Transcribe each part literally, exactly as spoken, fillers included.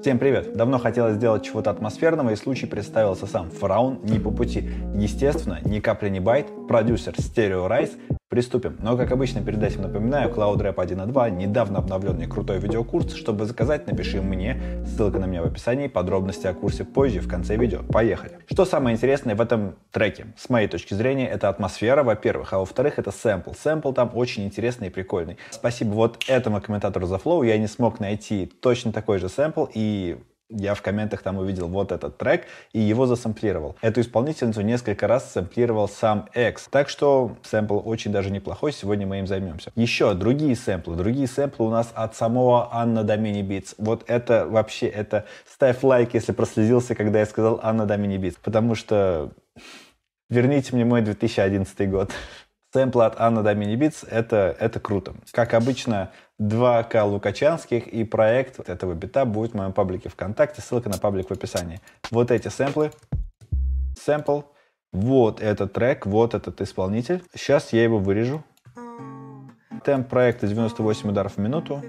Всем привет! Давно хотелось сделать чего-то атмосферного, и случай представился сам. Фараон не по пути. Естественно, ни капли не байт, продюсер StereoRYZE. Приступим. Но, как обычно, перед этим напоминаю, CloudRap один точка два, недавно обновленный крутой видеокурс. Чтобы заказать, напиши мне, ссылка на меня в описании, подробности о курсе позже, в конце видео. Поехали! Что самое интересное в этом треке, с моей точки зрения, это атмосфера, во-первых, а во-вторых, это сэмпл. Сэмпл там очень интересный и прикольный. Спасибо вот этому комментатору за флоу, я не смог найти точно такой же сэмпл, и я в комментах там увидел вот этот трек и его засэмплировал. Эту исполнительницу несколько раз сэмплировал сам Экс. Так что сэмпл очень даже неплохой, сегодня мы им займемся. Еще другие сэмплы. Другие сэмплы у нас от самого Anno Domini Beats. Вот это вообще, это ставь лайк, если прослезился, когда я сказал Anno Domini Beats. Потому что верните мне мой две тысячи одиннадцатый год. Сэмплы от Anno Domini Beats, это, это круто. Как обычно, два ка лукачанских, и проект этого бита будет в моем паблике ВКонтакте, ссылка на паблик в описании. Вот эти сэмплы, сэмпл, вот этот трек, вот этот исполнитель. Сейчас я его вырежу. Темп проекта девяносто восемь ударов в минуту.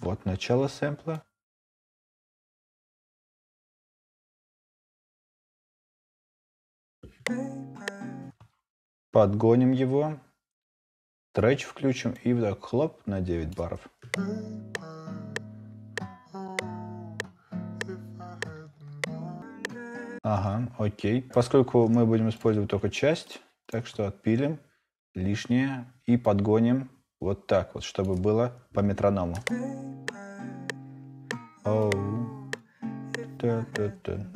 Вот начало сэмпла. Подгоним его, трэч включим и вот так хлоп на девять баров. Ага, окей. Поскольку мы будем использовать только часть, так что отпилим лишнее и подгоним вот так вот, чтобы было по метроному. Оу. Та-та-та.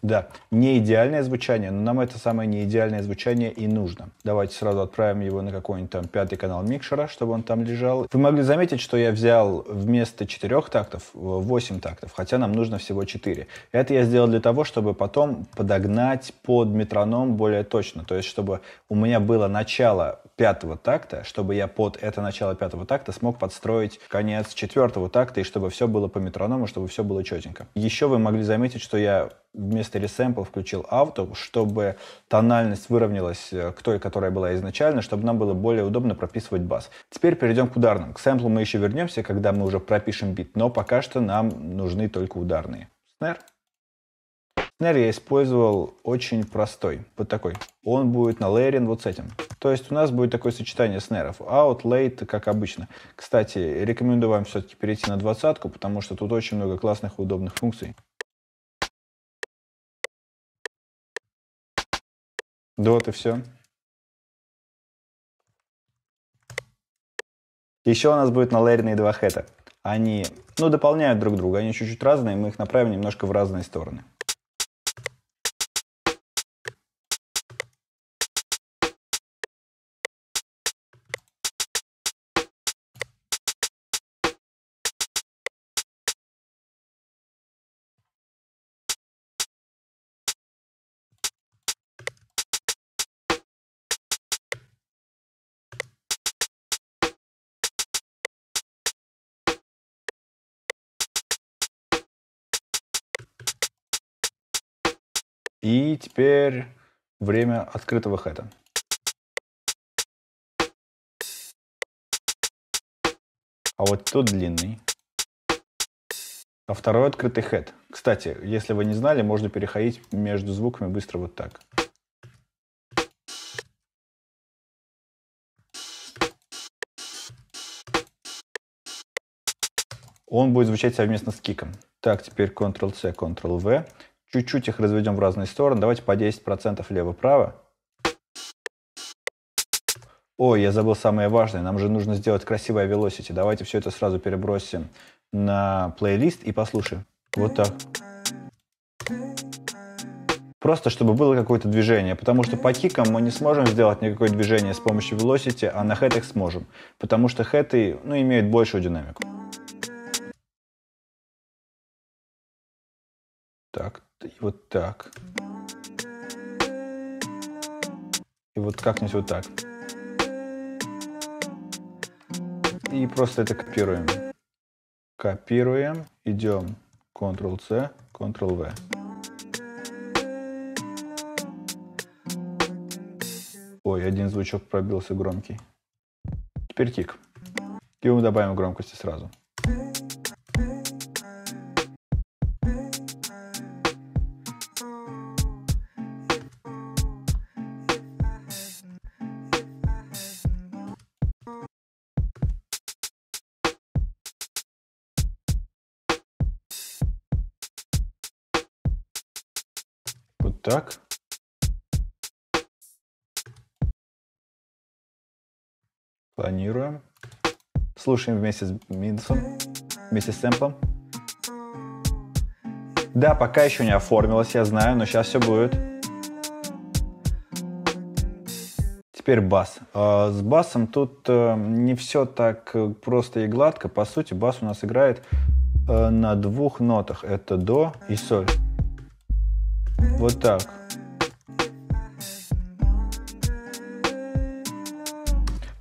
Да, не идеальное звучание, но нам это самое не идеальное звучание и нужно. Давайте сразу отправим его на какой-нибудь там пятый канал микшера, чтобы он там лежал. Вы могли заметить, что я взял вместо четырех тактов восемь тактов, хотя нам нужно всего четыре. Это я сделал для того, чтобы потом подогнать под метроном более точно. То есть, чтобы у меня было начало пятого такта, чтобы я под это начало пятого такта смог подстроить конец четвертого такта, и чтобы все было по метроному, чтобы все было четенько. Еще вы могли заметить, что я вместо ресэмпла включил авто, чтобы тональность выровнялась к той, которая была изначально, чтобы нам было более удобно прописывать бас. Теперь перейдем к ударным. К сэмплу мы еще вернемся, когда мы уже пропишем бит, но пока что нам нужны только ударные. Снэр. Снэр я использовал очень простой, вот такой. Он будет налейрен вот с этим. То есть у нас будет такое сочетание снэров. Out, late, как обычно. Кстати, рекомендую вам все-таки перейти на двадцатку, потому что тут очень много классных и удобных функций. Да вот и все. Еще у нас будет налейренные два хэта. Они, ну, дополняют друг друга, они чуть-чуть разные, мы их направим немножко в разные стороны. И теперь время открытого хэта. А вот тут длинный. А второй открытый хэт. Кстати, если вы не знали, можно переходить между звуками быстро вот так. Он будет звучать совместно с киком. Так, теперь контрол-C, контрол-V. Чуть-чуть их разведем в разные стороны. Давайте по десять процентов лево-право. Ой, я забыл самое важное. Нам же нужно сделать красивое velocity. Давайте все это сразу перебросим на плейлист и послушаем. Вот так. Просто чтобы было какое-то движение. Потому что по кикам мы не сможем сделать никакое движение с помощью velocity, а на хэтах сможем. Потому что хэты, ну, имеют большую динамику. Так. И вот так. И вот как-нибудь вот так. И просто это копируем. Копируем. Идем контрол-C, контрол-V. Ой, один звучок пробился громкий. Теперь кик. И мы добавим громкости сразу. так. Планируем. Слушаем вместе с минусом, вместе с сэмплом. Да, пока еще не оформилось, я знаю, но сейчас все будет. Теперь бас. С басом тут не все так просто и гладко. По сути, бас у нас играет на двух нотах. Это до и соль. Вот так.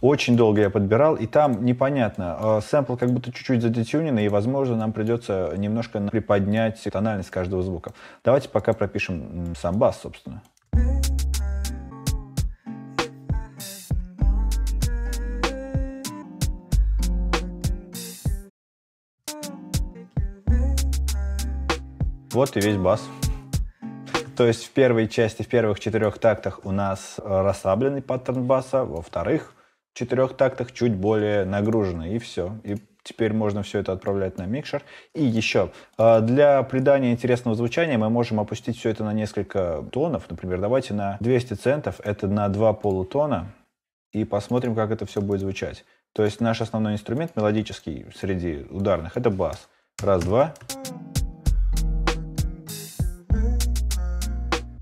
Очень долго я подбирал, и там непонятно. Сэмпл как будто чуть-чуть задетюнен, и, возможно, нам придется немножко приподнять тональность каждого звука. Давайте пока пропишем сам бас, собственно. Вот и весь бас. То есть в первой части, в первых четырех тактах у нас расслабленный паттерн баса, во вторых в четырех тактах чуть более нагружено, и все. И теперь можно все это отправлять на микшер. И еще, для придания интересного звучания мы можем опустить все это на несколько тонов. Например, давайте на двести центов, это на два полутона, и посмотрим, как это все будет звучать. То есть наш основной инструмент мелодический среди ударных — это бас. Раз, два.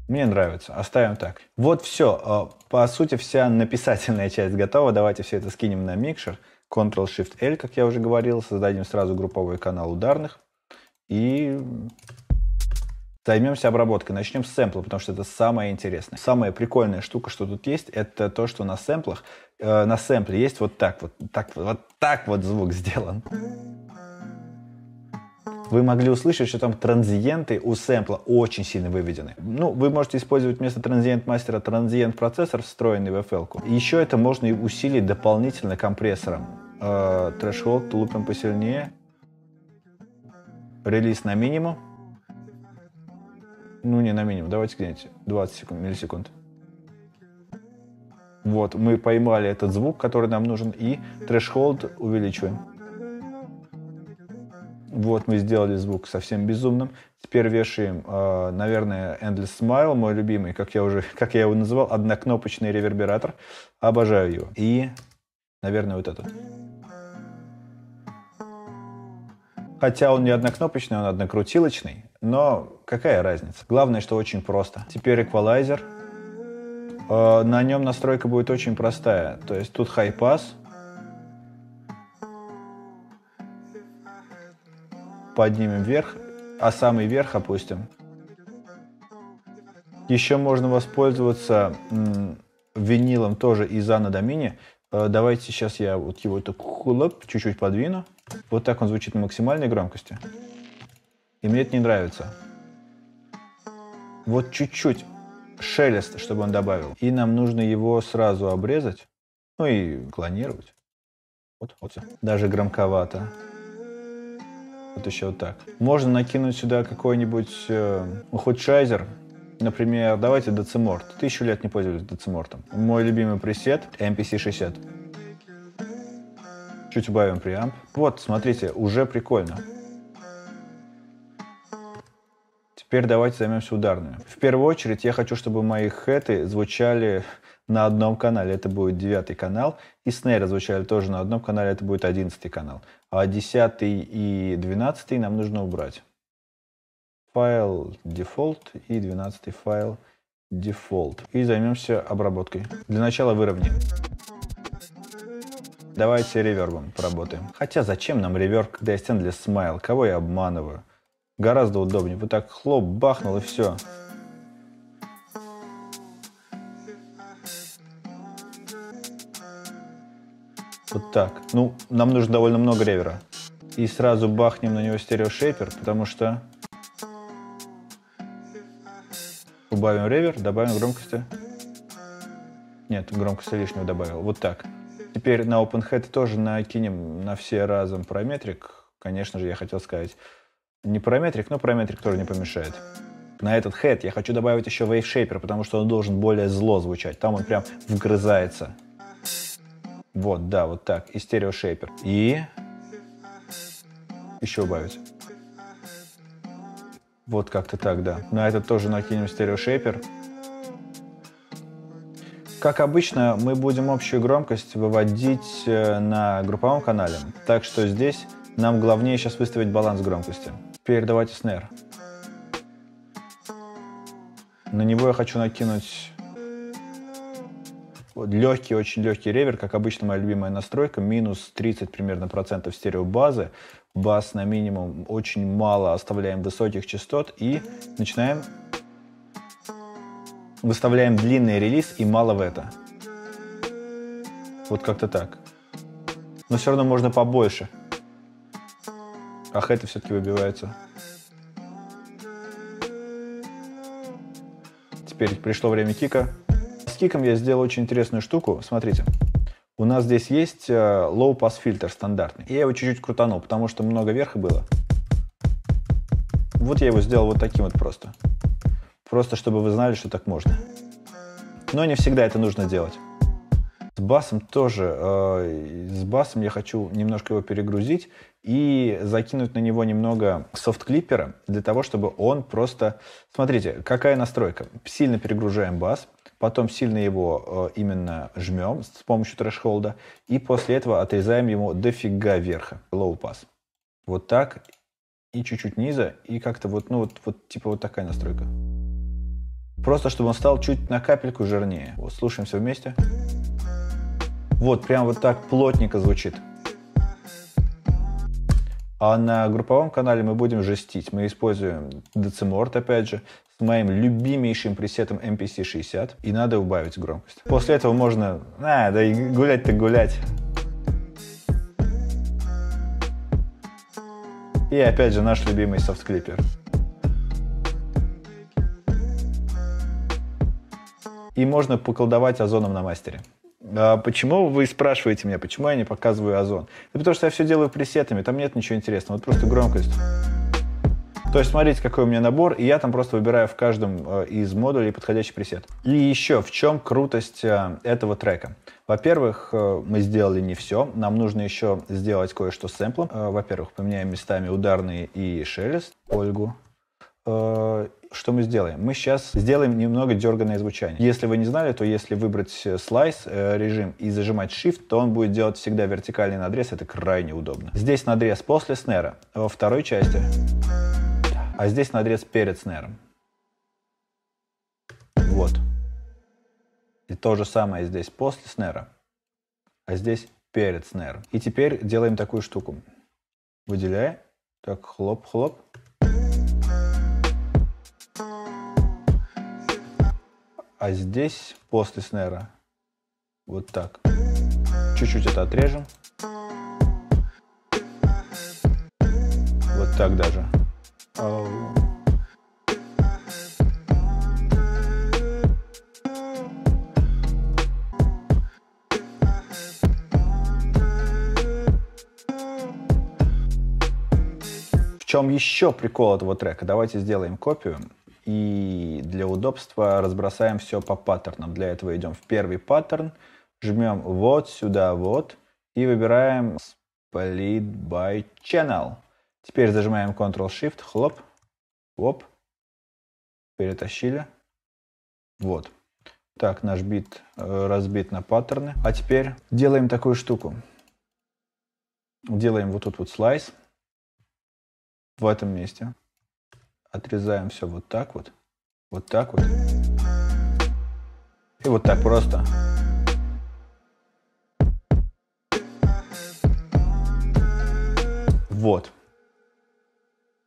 Мне нравится. Оставим так. Вот все. По сути, вся написательная часть готова. Давайте все это скинем на микшер. контрол шифт эль, как я уже говорил. Создадим сразу групповой канал ударных. И займемся обработкой. Начнем с сэмпла, потому что это самое интересное. Самая прикольная штука, что тут есть, это то, что на сэмплах, э, на сэмпле есть вот так вот, так, вот так вот звук сделан. Вы могли услышать, что там транзиенты у сэмпла очень сильно выведены. Ну, вы можете использовать вместо транзиент-мастера транзиент-процессор, встроенный в эф эл-ку. Еще это можно и усилить дополнительно компрессором. Трэшхолд лупим посильнее. Релиз на минимум. Ну, не на минимум, давайте где-нибудь двадцать секунд, миллисекунд. Вот, мы поймали этот звук, который нам нужен, и трэшхолд увеличиваем. Вот мы сделали звук совсем безумным. Теперь вешаем, наверное, Endless Smile, мой любимый, как я уже, как я его называл, однокнопочный ревербератор. Обожаю его. И, наверное, вот этот. Хотя он не однокнопочный, он однокрутилочный, но какая разница? Главное, что очень просто. Теперь эквалайзер. На нем настройка будет очень простая. То есть тут хай-пас. Поднимем вверх, а самый верх опустим. Еще можно воспользоваться винилом тоже из Anno Domini. Давайте сейчас я вот его чуть-чуть подвину. Вот так он звучит на максимальной громкости. И мне это не нравится. Вот чуть-чуть шелест, чтобы он добавил. И нам нужно его сразу обрезать. Ну и клонировать. Вот, вот все. Даже громковато. Вот еще вот так. Можно накинуть сюда какой-нибудь э, ухудшайзер. Например, давайте Decimort. Тысячу лет не пользовались Decimort'ом. Мой любимый пресет эм пи си шестьдесят. Чуть убавим преамп. Вот, смотрите, уже прикольно. Теперь давайте займемся ударными. В первую очередь я хочу, чтобы мои хэты звучали на одном канале, это будет девятый канал, и снейры звучали тоже на одном канале, это будет одиннадцатый канал. А десятый и двенадцатый нам нужно убрать. Файл дефолт и двенадцатый файл дефолт. И займемся обработкой. Для начала выровняем. Давайте ревербом поработаем. Хотя зачем нам реверб, когда есть Endless Smile? Кого я обманываю? Гораздо удобнее. Вот так хлоп, бахнул и все. Вот так. Ну, нам нужно довольно много ревера. И сразу бахнем на него стереошейпер, потому что... Убавим ревер, добавим громкости. Нет, громкости лишнего добавил. Вот так. Теперь на OpenHead тоже накинем на все разом параметрик. Конечно же, я хотел сказать не параметрик, но параметрик тоже не помешает. На этот head я хочу добавить еще вейвшейпер, потому что он должен более зло звучать. Там он прям вгрызается. Вот, да, вот так. И стереошейпер. И еще убавить. Вот как-то так, да. На этот тоже накинем стереошейпер. Как обычно, мы будем общую громкость выводить на групповом канале, так что здесь нам главнее сейчас выставить баланс громкости. Теперь давайте снэр. На него я хочу накинуть легкий, очень легкий реверб, как обычно моя любимая настройка, минус тридцать примерно процентов стереобазы, бас на минимум, очень мало оставляем высоких частот и начинаем, выставляем длинный релиз и мало в это. Вот как-то так. Но все равно можно побольше. Ах, это все-таки выбивается. Теперь пришло время кика. С киком я сделал очень интересную штуку. Смотрите, у нас здесь есть low-pass фильтр стандартный. Я его чуть-чуть крутанул, потому что много верха было. Вот я его сделал вот таким вот просто. Просто чтобы вы знали, что так можно. Но не всегда это нужно делать. С басом тоже. С басом я хочу немножко его перегрузить и закинуть на него немного софт-клиппера, для того, чтобы он просто... Смотрите, какая настройка. Сильно перегружаем бас, потом сильно его именно жмем с помощью трэш-холда, и после этого отрезаем ему дофига верха, лоу-пас. Вот так, и чуть-чуть низа, и как-то вот, ну, вот, вот типа вот такая настройка. Просто чтобы он стал чуть на капельку жирнее. Вот, слушаем все вместе. Вот, прям вот так плотненько звучит. А на групповом канале мы будем жестить. Мы используем Decimort, опять же, с моим любимейшим пресетом эм пи си шестьдесят. И надо убавить громкость. После этого можно... А, да и гулять-то гулять. И опять же наш любимый софт-клиппер. И можно поколдовать озоном на мастере. А почему вы спрашиваете меня, почему я не показываю озон? Да потому что я все делаю пресетами, там нет ничего интересного, вот просто громкость. То есть смотрите, какой у меня набор, и я там просто выбираю в каждом из модулей подходящий пресет. И еще в чем крутость этого трека? Во-первых, мы сделали не все, нам нужно еще сделать кое-что с сэмплом. Во-первых, поменяем местами ударные и шелест, Ольгу. Что мы сделаем? Мы сейчас сделаем немного дерганное звучание. Если вы не знали, то если выбрать слайс режим и зажимать shift, то он будет делать всегда вертикальный надрез. Это крайне удобно. Здесь надрез после снэра, во второй части. А здесь надрез перед снэром. Вот. И то же самое здесь после снэра, а здесь перед снэром. И теперь делаем такую штуку. Выделяя. Так, хлоп-хлоп. А здесь после снэра вот так. Чуть-чуть это отрежем. Вот так даже. В чем еще прикол этого трека? Давайте сделаем копию. И для удобства разбросаем все по паттернам. Для этого идем в первый паттерн, жмем вот сюда, вот, и выбираем Split by Channel. Теперь зажимаем контрол шифт, хлоп, оп, перетащили. Вот. Так, наш бит разбит на паттерны. А теперь делаем такую штуку. Делаем вот тут вот слайс в этом месте. Отрезаем все вот так вот, вот так вот, и вот так просто. Вот.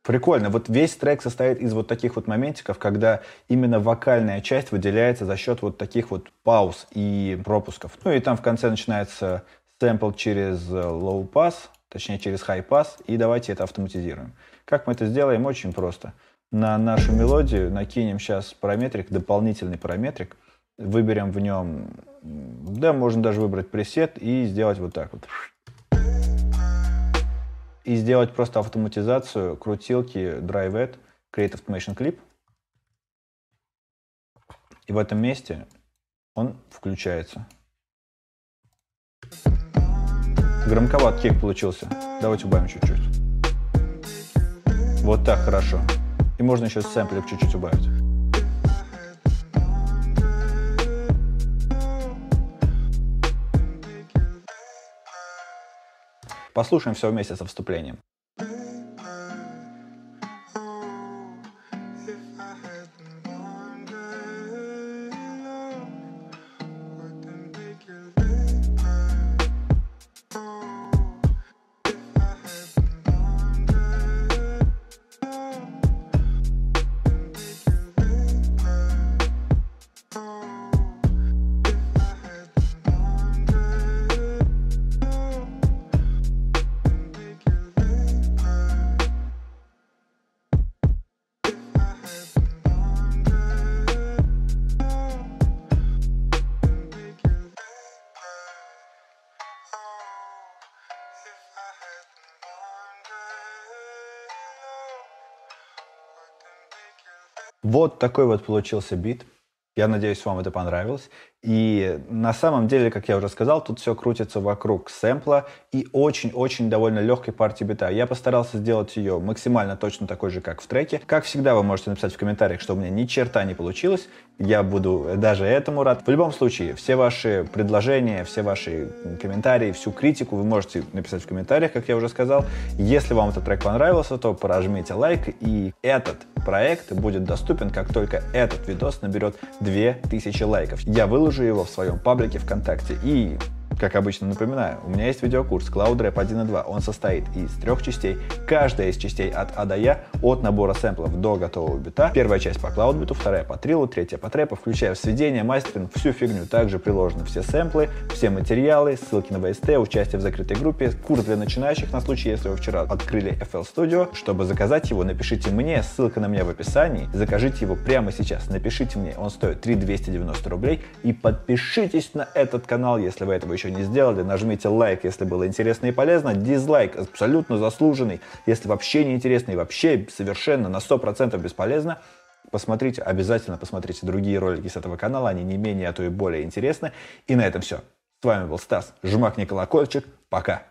Прикольно. Вот весь трек состоит из вот таких вот моментиков, когда именно вокальная часть выделяется за счет вот таких вот пауз и пропусков. Ну и там в конце начинается сэмпл через low pass, точнее через high pass, и давайте это автоматизируем. Как мы это сделаем? Очень просто. На нашу мелодию накинем сейчас параметрик, дополнительный параметрик. Выберем в нем, да, можно даже выбрать пресет и сделать вот так вот. И сделать просто автоматизацию крутилки DriveEd, Create Automation Clip. И в этом месте он включается. Громковат кик получился. Давайте убавим чуть-чуть. Вот так хорошо. И можно еще сэмплик чуть-чуть убавить. Послушаем все вместе со вступлением. Вот такой вот получился бит. Я надеюсь, вам это понравилось. И на самом деле, как я уже сказал, тут все крутится вокруг сэмпла и очень-очень довольно легкой партии бита. Я постарался сделать ее максимально точно такой же, как в треке. Как всегда, вы можете написать в комментариях, что у меня ни черта не получилось. Я буду даже этому рад. В любом случае, все ваши предложения, все ваши комментарии, всю критику вы можете написать в комментариях, как я уже сказал. Если вам этот трек понравился, то прожмите лайк, и этот проект будет доступен, как только этот видос наберет две тысячи лайков. Я выложу его в своем паблике ВКонтакте. И, как обычно, напоминаю, у меня есть видеокурс CloudRap один и два. Он состоит из трех частей. Каждая из частей от А до Я, от набора сэмплов до готового бита. Первая часть по CloudBit, вторая по трилу, третья по трэпу, включая сведения, мастеринг, всю фигню. Также приложены все сэмплы, все материалы, ссылки на ВСТ, участие в закрытой группе, курс для начинающих на случай, если вы вчера открыли эф эл Studio. Чтобы заказать его, напишите мне, ссылка на меня в описании. Закажите его прямо сейчас, напишите мне, он стоит три тысячи двести девяносто рублей. И подпишитесь на этот канал, если вы этого еще не сделали, нажмите лайк, если было интересно и полезно, дизлайк абсолютно заслуженный, если вообще не интересно и вообще совершенно на сто процентов бесполезно. Посмотрите, обязательно посмотрите другие ролики с этого канала, они не менее, а то и более интересны. И на этом все. С вами был Стас, жмакни колокольчик, пока!